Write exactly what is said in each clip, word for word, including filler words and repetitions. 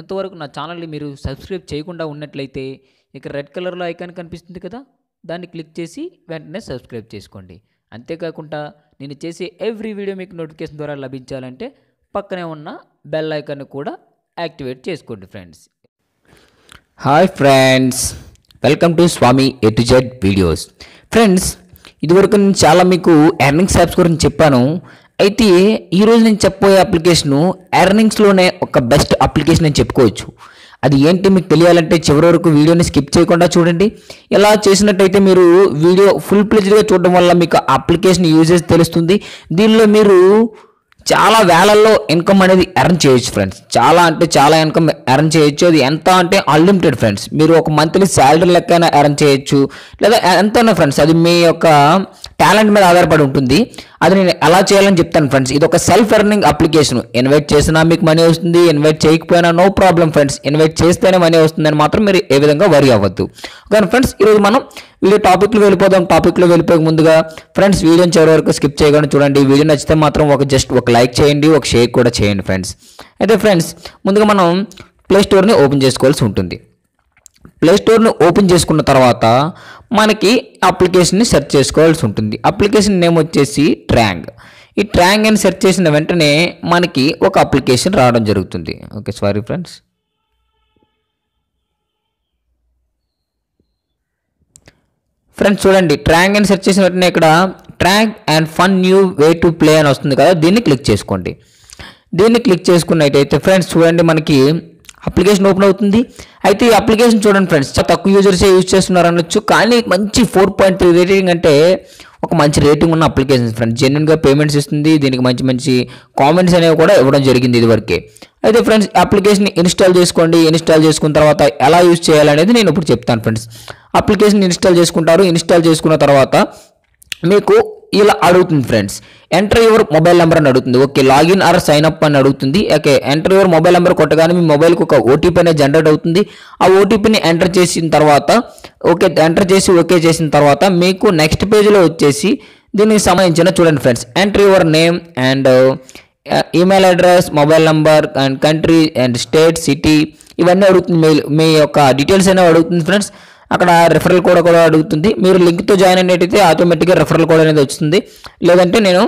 ఎంతవరకు నా ఛానల్ని మీరు సబ్స్క్రైబ్ చేయకుండా ఉన్నట్లయితే ఇక్కడ రెడ్ కలర్లో ఐకాన్ కనిపిస్తుంది కదా, దాన్ని క్లిక్ చేసి వెంటనే సబ్స్క్రైబ్ చేసుకోండి. అంతేకాకుండా నేను చేసే ఎవ్రీ వీడియో మీకు నోటిఫికేషన్ ద్వారా లభించాలంటే పక్కనే ఉన్న బెల్ ఐకాన్ కూడా యాక్టివేట్ చేసుకోండి friends. Hi friends, welcome to Swami A to Z videos. Friends, ఇదివరకు నేను చాలా మీకు ఎర్నింగ్స్ యాప్స్ గురించి చెప్పాను. అయితే ఈరోజు నేను చెప్పబోయే అప్లికేషను ఎర్నింగ్స్లోనే ఒక బెస్ట్ అప్లికేషన్ అని చెప్పుకోవచ్చు. అది ఏంటి మీకు తెలియాలంటే చివరి వరకు వీడియోని స్కిప్ చేయకుండా చూడండి. ఇలా చేసినట్టయితే మీరు వీడియో ఫుల్ ప్లేజ్డ్గా చూడడం వల్ల మీకు అప్లికేషన్ యూజెస్ తెలుస్తుంది. దీనిలో మీరు చాలా వేలల్లో ఇన్కమ్ అనేది ఎర్న్ చేయొచ్చు ఫ్రెండ్స్. చాలా అంటే చాలా ఇన్కమ్ ఎర్న్ చేయొచ్చు. అది ఎంత అంటే అన్లిమిటెడ్ ఫ్రెండ్స్. మీరు ఒక మంత్లీ శాలరీ లెక్కైనా ఎర్న్ చేయొచ్చు, లేదా ఎంతైనా ఫ్రెండ్స్. అది మీ యొక్క టాలెంట్ మీద ఆధారపడి ఉంటుంది. అది నేను ఎలా చేయాలని చెప్తాను ఫ్రెండ్స్. ఇది ఒక సెల్ఫ్ ఎర్నింగ్ అప్లికేషన్. ఇన్వైట్ చేసినా మీకు మనీ వస్తుంది, ఇన్వైట్ చేయకపోయినా నో ప్రాబ్లం ఫ్రెండ్స్. ఇన్వైట్ చేస్తేనే మనీ వస్తుందని మాత్రం మీరు ఏ విధంగా వరీ అవ్వద్దు. కానీ ఫ్రెండ్స్, ఈరోజు మనం వీడియో టాపిక్లో వెళ్ళిపోదాం. టాపిక్లో వెళ్ళిపోయే ముందుగా ఫ్రెండ్స్, వీడియోని చివరి వరకు స్కిప్ చేయకుండా చూడండి. వీడియో నచ్చితే మాత్రం ఒక జస్ట్ ఒక లైక్ చేయండి, ఒక షేర్ కూడా చేయండి ఫ్రెండ్స్. అయితే ఫ్రెండ్స్, ముందుగా మనం ప్లే స్టోర్ని ఓపెన్ చేసుకోవాల్సి ఉంటుంది. ప్లే స్టోర్ని ఓపెన్ చేసుకున్న తర్వాత మనకి అప్లికేషన్ని సెర్చ్ చేసుకోవాల్సి ఉంటుంది. అప్లికేషన్ నేమ్ వచ్చేసి ట్రాంగ్. ఈ ట్రాంగ్ అని సెర్చ్ చేసిన వెంటనే మనకి ఒక అప్లికేషన్ రావడం జరుగుతుంది. ఓకే సారీ ఫ్రెండ్స్, ఫ్రెండ్స్ చూడండి, ట్రాంగ్ అని సెర్చ్ చేసిన వెంటనే ఇక్కడ ట్రాంగ్ and fun new way to play అని వస్తుంది కదా, దీన్ని క్లిక్ చేసుకోండి. దీన్ని క్లిక్ చేసుకున్నట్టయితే ఫ్రెండ్స్ చూడండి మనకి అప్లికేషన్ ఓపెన్ అవుతుంది. అయితే ఈ అప్లికేషన్ చూడండి ఫ్రెండ్స్, చాలా తక్కువ యూజర్సే యూజ్ చేస్తున్నారు అనొచ్చు. కానీ మంచి ఫోర్ పాయింట్ త్రీ రేటింగ్ అంటే ఒక మంచి రేటింగ్ ఉన్న అప్లికేషన్ ఫ్రెండ్స్. జెన్యున్గా పేమెంట్స్ ఇస్తుంది. దీనికి మంచి మంచి కామెంట్స్ అనేవి కూడా ఇవ్వడం జరిగింది ఇదివరకే. అయితే ఫ్రెండ్స్, అప్లికేషన్ ఇన్స్టాల్ చేసుకోండి. ఇన్స్టాల్ చేసుకున్న తర్వాత ఎలా యూజ్ చేయాలనేది నేను ఇప్పుడు చెప్తాను ఫ్రెండ్స్. అప్లికేషన్ ఇన్స్టాల్ చేసుకుంటారు. ఇన్స్టాల్ చేసుకున్న తర్వాత మీకు ఇలా అడుగుతుంది friends, enter your mobile number అని అడుగుతుంది. Okay, login or sign up అని అడుగుతుంది. Okay, enter your mobile number కొట్టగానే మీ మొబైల్కి ఒక ఓటీపీ అనేది జనరేట్ అవుతుంది. ఆ ఓటీపీని ఎంటర్ చేసిన తర్వాత ఓకే ఎంటర్ చేసి ఓకే చేసిన తర్వాత మీకు నెక్స్ట్ పేజ్లో వచ్చేసి దీనికి సంబంధించిన చూడండి friends, enter your name and email address, mobile number and country and state, city, ఇవన్నీ అడుగుతుంది. మీ మీ యొక్క డీటెయిల్స్ అనేవి అడుగుతుంది ఫ్రెండ్స్. అక్కడ రెఫరల్ కోడ్ కూడా అడుగుతుంది. మీరు లింక్తో జాయిన్ అయినట్టయితే ఆటోమేటిక్గా రెఫరల్ కోడ్ అనేది వస్తుంది. లేదంటే నేను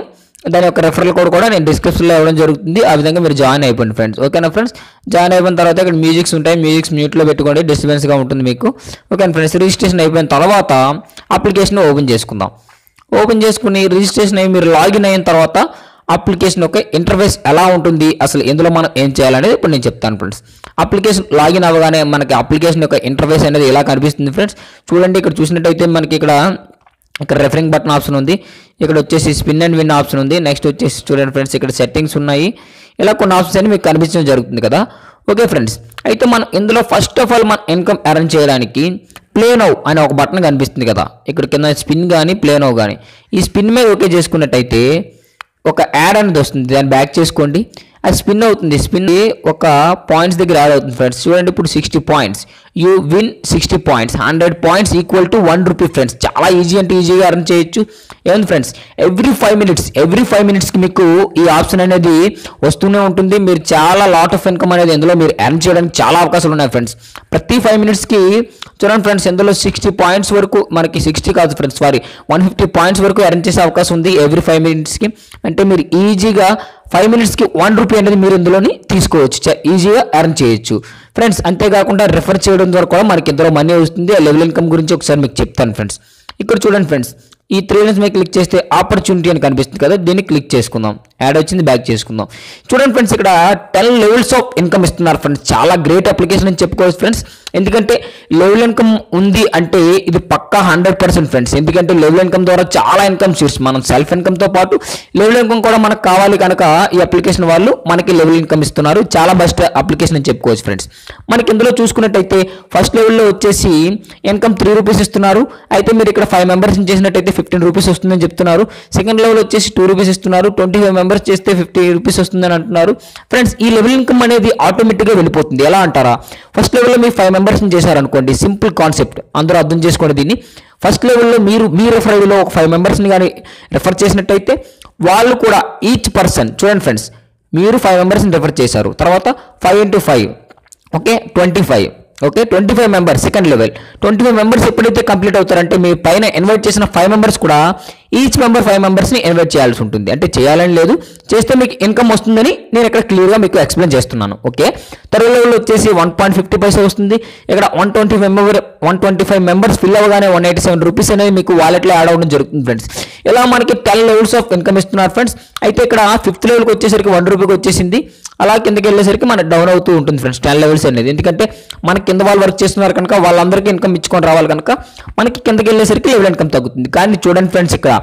దాని యొక్క రెఫరల్ కోడ్ కూడా నేను డిస్క్రిప్షన్లో ఇవ్వడం జరుగుతుంది. ఆ విధంగా మీరు జాయిన్ అయిపోండి ఫ్రెండ్స్. ఓకేనా ఫ్రెండ్స్, జాయిన్ అయిపోయిన తర్వాత ఇక్కడ మ్యూజిక్స్ ఉంటాయి. మ్యూజిక్స్ మ్యూట్లో పెట్టుకోండి, డిస్టర్బెన్స్గా ఉంటుంది మీకు. ఓకేనా ఫ్రెండ్స్, రిజిస్ట్రేషన్ అయిపోయిన తర్వాత అప్లికేషన్ ఓపెన్ చేసుకుందాం. ఓపెన్ చేసుకుని రిజిస్ట్రేషన్ అయ్యి మీరు లాగిన్ అయిన తర్వాత అప్లికేషన్ యొక్క ఇంటర్ఫేస్ ఎలా ఉంటుంది, అసలు ఇందులో మనం ఏం చేయాలనేది ఇప్పుడు నేను చెప్తాను ఫ్రెండ్స్. అప్లికేషన్ లాగిన్ అవ్వగానే మనకి అప్లికేషన్ యొక్క ఇంటర్ఫేస్ అనేది ఎలా కనిపిస్తుంది ఫ్రెండ్స్. చూడండి, ఇక్కడ చూసినట్టయితే మనకి ఇక్కడ ఇక్కడ రెఫరింగ్ బటన్ ఆప్షన్ ఉంది. ఇక్కడ వచ్చేసి స్పిన్ అండ్ విన్ ఆప్షన్ ఉంది. నెక్స్ట్ వచ్చేసి చూడండి ఫ్రెండ్స్, ఇక్కడ సెట్టింగ్స్ ఉన్నాయి. ఇలా కొన్ని ఆప్షన్స్ అని మీకు కనిపించడం జరుగుతుంది కదా. ఓకే ఫ్రెండ్స్, అయితే మనం ఇందులో ఫస్ట్ ఆఫ్ ఆల్ మన ఇన్కమ్ ఎర్న్ చేయడానికి ప్లే నౌ అనే ఒక బటన్ కనిపిస్తుంది కదా. ఇక్కడ కింద స్పిన్ కానీ ప్లే నౌ కానీ ఈ స్పిన్ మీద ఓకే చేసుకున్నట్టయితే ఒక యాడ్ అనేది వస్తుంది. దాన్ని బ్యాక్ చేసుకోండి, అది స్పిన్ అవుతుంది. స్పిన్ ఒక పాయింట్స్ దగ్గర యాడ్ అవుతుంది ఫ్రెండ్స్. చూడండి, ఇప్పుడు sixty points you win sixty points hundred points equal to one rupee friends. చాలా ఈజీ అంటే ఈజీగా అర్న్ చేయొచ్చు. ఏమంది friends, every five minutes every five మినిట్స్కి మీకు ఈ ఆప్షన్ అనేది వస్తూనే ఉంటుంది. మీరు చాలా లాట్ ఆఫ్ ఇన్కమ్ అనేది ఇందులో మీరు ఎర్న్ చేయడానికి చాలా అవకాశాలు ఉన్నాయి ఫ్రెండ్స్. ప్రతి ఫైవ్ మినిట్స్కి చూడండి ఫ్రెండ్స్, ఇందులో సిక్స్టీ పాయింట్స్ వరకు మనకి సిక్స్టీ కాదు friends sorry one fifty points వరకు ఎర్న్ చేసే అవకాశం ఉంది ఎవ్రీ ఫైవ్ మినిట్స్కి. అంటే మీరు ఈజీగా ఫైవ్ మినిట్స్కి వన్ రూపీ అనేది మీరు ఇందులోని తీసుకోవచ్చు, ఈజీగా ఎర్న్ చేయొచ్చు ఫ్రెండ్స్. అంతేకాకుండా రెఫర్ చేయడం ద్వారా కూడా మనకి ఇందులో మనీ వస్తుంది. ఆ లెవెల్ ఇన్కమ్ గురించి ఒకసారి మీకు చెప్తాను ఫ్రెండ్స్. ఇక్కడ చూడండి ఫ్రెండ్స్, ఈ త్రీ లైన్స్ మీద క్లిక్ చేస్తే ఆపర్చునిటీ అని కనిపిస్తుంది కదా, దీన్ని క్లిక్ చేసుకుందాం. యాడ్ వచ్చింది, బ్యాక్ చేసుకుందాం. చూడండి ఫ్రెండ్స్, ఇక్కడ టెన్ లెవెల్స్ ఆఫ్ ఇన్కమ్ ఇస్తున్నారు ఫ్రెండ్స్. చాలా గ్రేట్ అప్లికేషన్ అని చెప్పుకోవచ్చు ఫ్రెండ్స్. ఎందుకంటే లెవెల్ ఇన్కమ్ ఉంది అంటే ఇది పక్కా హండ్రెడ్ పర్సెంట్ ఫ్రెండ్స్. ఎందుకంటే లెవెల్ ఇన్కమ్ ద్వారా చాలా ఇన్కమ్ సోర్స్, మనం సెల్ఫ్ ఇన్కమ్తో పాటు లెవెల్ ఇన్కమ్ కూడా మనకు కావాలి కనుక ఈ అప్లికేషన్ వాళ్ళు మనకి లెవెల్ ఇన్కమ్ ఇస్తున్నారు. చాలా బెస్ట్ అప్లికేషన్ అని చెప్పుకోవచ్చు ఫ్రెండ్స్. మనకి ఇందులో చూసుకున్నట్టయితే ఫస్ట్ లెవెల్లో వచ్చేసి ఇన్కమ్ త్రీ రూపీస్ ఇస్తున్నారు. అయితే మీరు ఇక్కడ ఫైవ్ మెంబర్స్ చేసినట్టయితే ఫిఫ్టీన్ రూపీస్ వస్తుందని చెప్తున్నారు. సెకండ్ లెవెల్ వచ్చేసి టూ రూపీస్ ఇస్తున్నారు. ట్వంటీ ఫైవ్ మెంబర్స్ చేస్తే ఫిఫ్టీ రూపీస్ వస్తుందని అంటున్నారు ఫ్రెండ్స్. ఈ లెవెల్ ఇన్కమ్ అనేది ఆటోమేటిక్గా వెళ్ళిపోతుంది. ఎలా అంటారా, ఫస్ట్ లెవెల్లో మీరు ఫైవ్ మెంబర్స్ చేశారనుకోండి, సింపుల్ కాన్సెప్ట్ అందరూ అర్థం చేసుకోండి దీన్ని. ఫస్ట్ లెవెల్లో మీరు మీ రెఫరీలో ఒక ఫైవ్ మెంబర్స్ని కానీ రెఫర్ చేసినట్టయితే వాళ్ళు కూడా ఈచ్ పర్సన్ చూడండి ఫ్రెండ్స్, మీరు ఫైవ్ మెంబర్స్ని రెఫర్ చేశారు. తర్వాత five into five okay twenty five okay twenty five members second level twenty five members ఎప్పుడైతే కంప్లీట్ అవుతారంటే మీ పైన ఇన్వైట్ చేసిన ఫైవ్ మెంబర్స్ కూడా ఈచ్ మెంబర్ ఫైవ్ మెంబర్స్ని ఇన్వైట్ చేయాల్సి ఉంటుంది. అంటే చేయాలని లేదు, చేస్తే మీకు ఇన్కమ్ వస్తుందని నేను ఇక్కడ క్లియర్గా మీకు ఎక్స్ప్లెయిన్ చేస్తున్నాను. ఓకే థర్డ్ లెవెల్ వచ్చేసి వన్ పాయింట్ ఫిఫ్టీ పైసా వస్తుంది. ఇక్కడ one twenty five member one twenty five members fill అవ్వగానే వన్ ఎయిటీ సెవెన్ రూపీస్ అనేది మీకు వాలెట్లో యాడ్ అవ్వడం జరుగుతుంది ఫ్రెండ్స్. ఇలా మనకి టెన్ లెవెల్స్ ఆఫ్ ఇన్కమ్ ఇస్తున్నారు ఫ్రెండ్స్. అయితే ఇక్కడ ఫిఫ్త్ లెవెల్కి వచ్చేసరికి వన్ రూపీకి వచ్చేసింది, అలా కిందకి వెళ్ళేసరికి మనకు డౌన్ అవుతూ ఉంటుంది ఫ్రెండ్స్ టెన్ లెవెల్స్ అనేది. ఎందుకంటే మన కింద వాళ్ళు వర్క్ చేస్తున్నారు కనుక వాళ్ళందరికీ ఇన్కమ్ ఇచ్చుకొని రావాలి కనుక మనకి కిందకి వెళ్ళేసరికి లెవెల్ ఇన్కమ్ తగ్గుతుంది. కానీ చూడండి ఫ్రెండ్స్, ఇక్కడ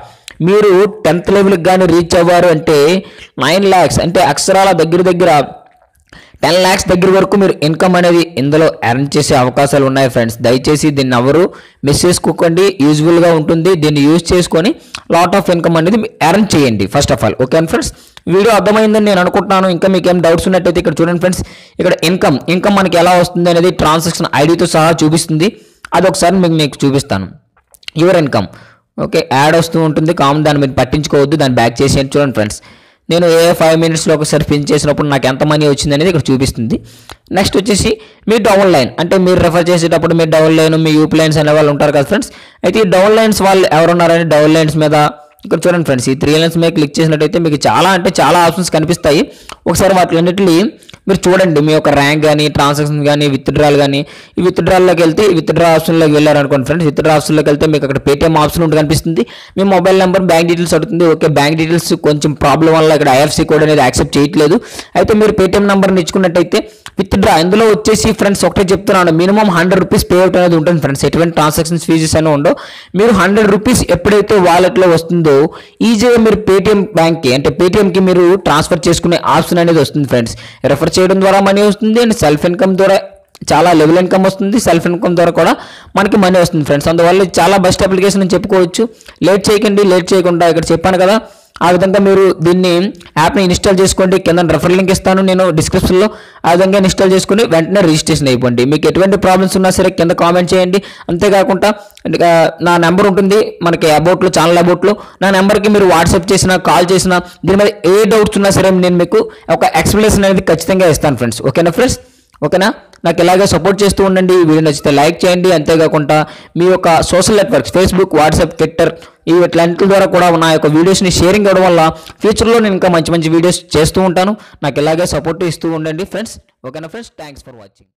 మీరు టెన్త్ లెవెల్కి కానీ రీచ్ అవ్వారు అంటే నైన్ ల్యాక్స్ అంటే అక్షరాల దగ్గర దగ్గర టెన్ ల్యాక్స్ దగ్గర వరకు మీరు ఇన్కమ్ అనేది ఇందులో ఎర్న్ చేసే అవకాశాలు ఉన్నాయి ఫ్రెండ్స్. దయచేసి దీన్ని ఎవరు మిస్ చేసుకోకండి, యూజ్ఫుల్గా ఉంటుంది. దీన్ని యూజ్ చేసుకొని లాట్ ఆఫ్ ఇన్కమ్ అనేది ఎర్న్ చేయండి first of all. Okay friends, video అర్థమైందని నేను అనుకుంటున్నాను. ఇంకా మీకు ఏం డౌట్స్ ఉన్నట్టయితే ఇక్కడ చూడండి ఫ్రెండ్స్, ఇక్కడ ఇన్కమ్ ఇన్కమ్ మనకి ఎలా వస్తుంది అనేది ట్రాన్సాక్షన్ ఐడితో సహా చూపిస్తుంది. అది ఒకసారి మీకు మీకు చూపిస్తాను. యువర్ ఇన్కమ్ ఓకే యాడ్ వస్తూ ఉంటుంది కామన్, దాన్ని మీరు పట్టించుకోవద్దు, దాన్ని బ్యాక్ చేసేయండి. చూడండి ఫ్రెండ్స్, నేను ఏ ఫైవ్ మినిట్స్లో ఒకసారి పిన్ చేసినప్పుడు నాకు ఎంత మనీ వచ్చింది అనేది ఇక్కడ చూపిస్తుంది. నెక్స్ట్ వచ్చేసి మీ డౌన్ లైన్, అంటే మీరు రెఫర్ చేసేటప్పుడు మీ డౌన్ లైన్ మీ యూపీ లైన్స్ అనే వాళ్ళు ఉంటారు కదా ఫ్రెండ్స్. అయితే ఈ డౌన్ లైన్స్ వాళ్ళు ఎవరున్నారని డౌన్ లైన్స్ మీద ఇక్కడ చూడండి ఫ్రెండ్స్, ఈ త్రీ లైన్స్ మీద క్లిక్ చేసినట్టయితే మీకు చాలా అంటే చాలా ఆప్షన్స్ కనిపిస్తాయి. ఒకసారి వాటిలన్నింటినీ మీరు చూడండి, మీ యొక్క ర్యాంక్ కానీ ట్రాన్సాక్షన్ కానీ విత్డ్రాల్ కానీ. ఈ విత్డ్రాల్లోకి వెళ్తే విత్డ్రా ఆప్షన్లోకి వెళ్ళారనుకోండి ఫ్రెండ్స్, విత్డ్రా ఆప్షన్లోకి వెళ్తే మీకు అక్కడ పేటీఎం ఆప్షన్ ఉంటుంది కనిపిస్తుంది. మీ మొబైల్ నెంబర్ బ్యాంక్ డీటెయిల్స్ అడుగుతుంది. ఓకే బ్యాంక్ డీటెయిల్స్ కొంచెం ప్రాబ్లం వల్ల ఇక్కడ ఐఎఫ్సి కోడ్ అనేది యాక్సెప్ట్ చేయట్లేదు. అయితే మీరు పేటీఎం నెంబర్ని ఇచ్చుకున్నట్టయితే విత్డ్రా ఇందులో వచ్చేసి ఫ్రెండ్స్ ఒకటే చెప్తున్నాను, మినిమం హండ్రెడ్ రూపీస్ పేఅవుట్ అనేది ఉంటుంది ఫ్రెండ్స్. ఎటువంటి ట్రాన్సాక్షన్స్ ఫీజెస్ అని ఉండవు. మీరు హండ్రెడ్ రూపీస్ ఎప్పుడైతే వాలెట్లో వస్తుందో ఈజీగా మీరు పేటీఎం బ్యాంక్కి అంటే పేటీఎంకి మీరు ట్రాన్స్ఫర్ చేసుకునే ఆప్షన్ అనేది వస్తుంది ఫ్రెండ్స్. రెఫర్ చేయడం ద్వారా మనీ వస్తుంది అండ్ సెల్ఫ్ ఇన్కమ్ ద్వారా చాలా లెవెల్ ఇన్కమ్ వస్తుంది, సెల్ఫ్ ఇన్కమ్ ద్వారా కూడా మనకి మనీ వస్తుంది ఫ్రెండ్స్. అందువల్ల చాలా బెస్ట్ అప్లికేషన్ అని చెప్పుకోవచ్చు. లేట్ చేయకండి, లేట్ చేయకుండా ఇక్కడ చెప్పాను కదా ఆ విధంగా మీరు దీన్ని యాప్ని ఇన్స్టాల్ చేసుకోండి. కింద రెఫర్ లింక్ ఇస్తాను నేను డిస్క్రిప్షన్లో, ఆ విధంగా ఇన్స్టాల్ చేసుకుని వెంటనే రిజిస్ట్రేషన్ అయిపోండి. మీకు ఎటువంటి ప్రాబ్లమ్స్ ఉన్నా సరే కింద కామెంట్ చేయండి. అంతేకాకుండా నా నెంబర్ ఉంటుంది మనకి అబౌట్లో, ఛానల్ అబౌట్లో నా నెంబర్కి మీరు వాట్సాప్ చేసినా కాల్ చేసినా దీని మీద ఏ డౌట్స్ ఉన్నా సరే నేను మీకు ఒక ఎక్స్ప్లెనేషన్ అనేది ఖచ్చితంగా ఇస్తాను ఫ్రెండ్స్. ఓకేనా ఫ్రెండ్స్, ఓకేనా. నాకు ఇలాగే సపోర్ట్ చేస్తూ ఉండండి. వీడియో నచ్చితే లైక్ చేయండి. అంతేకాకుండా మీ యొక్క social networks Facebook, WhatsApp, Twitter ఈ వీటిలన్నింటి ద్వారా కూడా నా యొక్క వీడియోస్ని షేరింగ్ అవ్వడం వల్ల ఫ్యూచర్లో నేను ఇంకా మంచి మంచి వీడియోస్ చేస్తూ ఉంటాను. నాకు ఇలాగే సపోర్ట్ ఇస్తూ ఉండండి ఫ్రెండ్స్. ఓకేనా ఫ్రెండ్స్, థ్యాంక్స్ ఫర్ వాచింగ్.